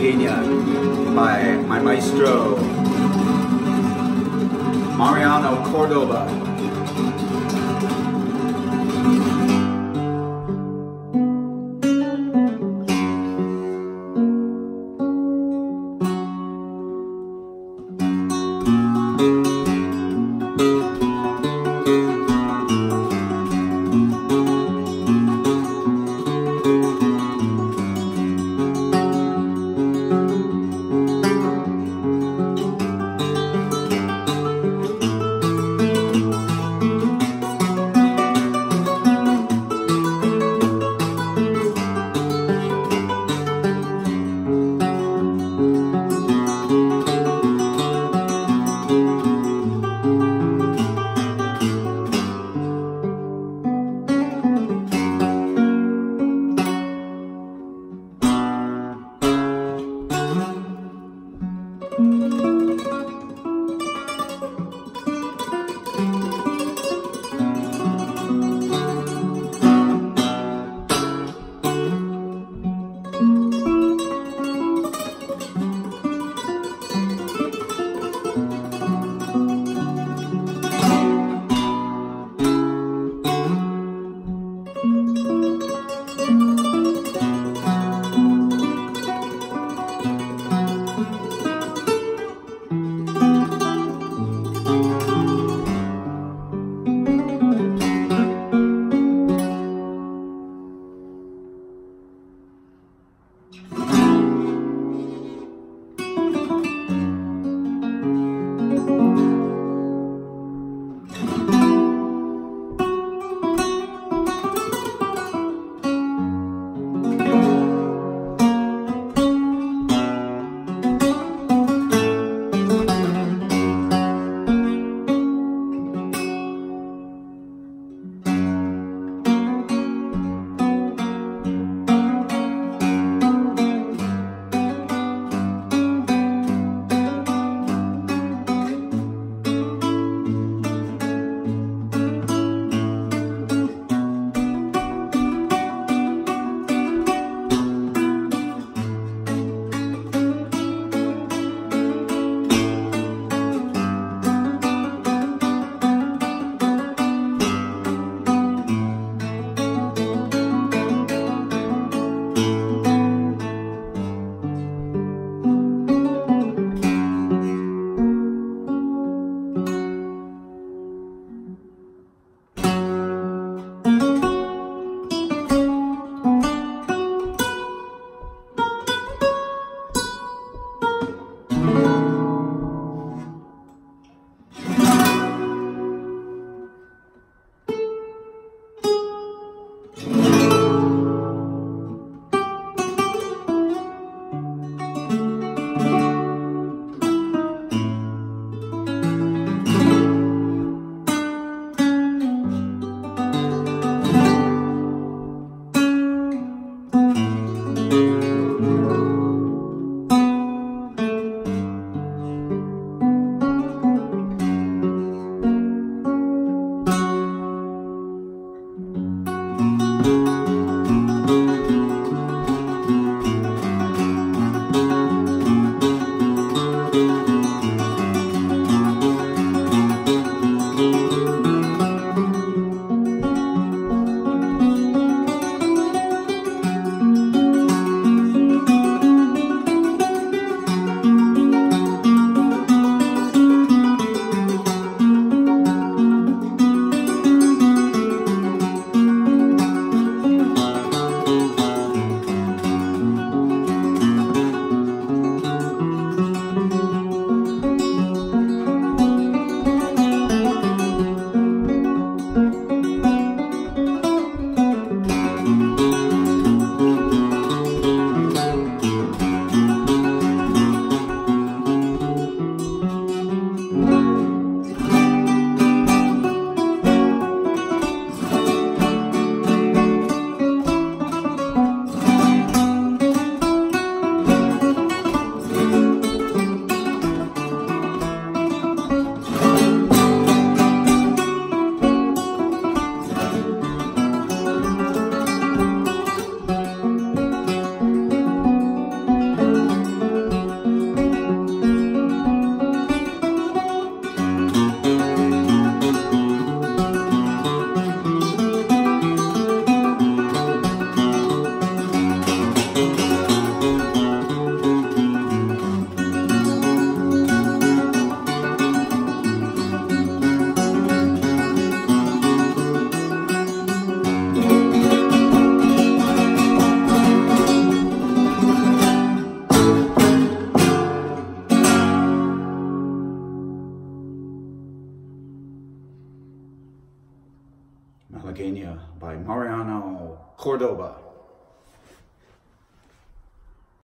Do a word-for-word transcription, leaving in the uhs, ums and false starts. Pequeña by my maestro Mariano Cordoba. Thank you. Pequeña by Mariano Cordoba.